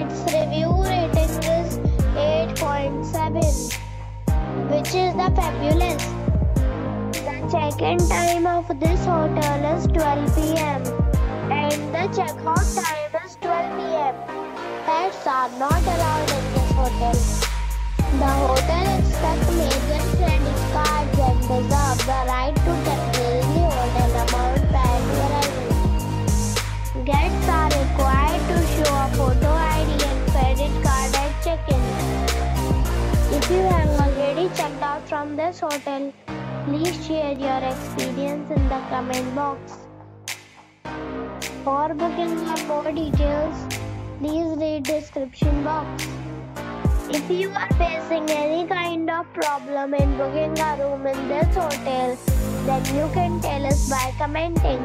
Its review rating is 8.7, which is the fabulous. The check-in time of this hotel is 12 p.m. and the check-out time is 12 p.m. Pets are not allowed in this hotel. The hotel accepts major credit cards and reserves the right to temporarily hold an amount prior to arrival. Guests are required to show a photo ID and credit card at check-in. If you have already checked out from this hotel, please share your experience in the comment box. For booking or more details, please read description box. If you are facing any kind of problem in booking a room in this hotel, then you can tell us by commenting.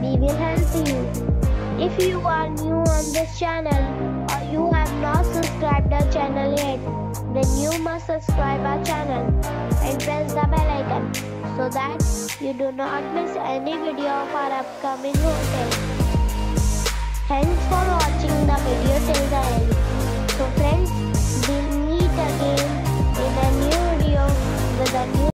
We will help you. If you are new on this channel or you have not subscribed our channel yet, then you must subscribe our channel and press the bell icon so that you do not miss any video of our upcoming hotel. Thanks for watching the video till the end. So friends, we'll meet again in a new video with a new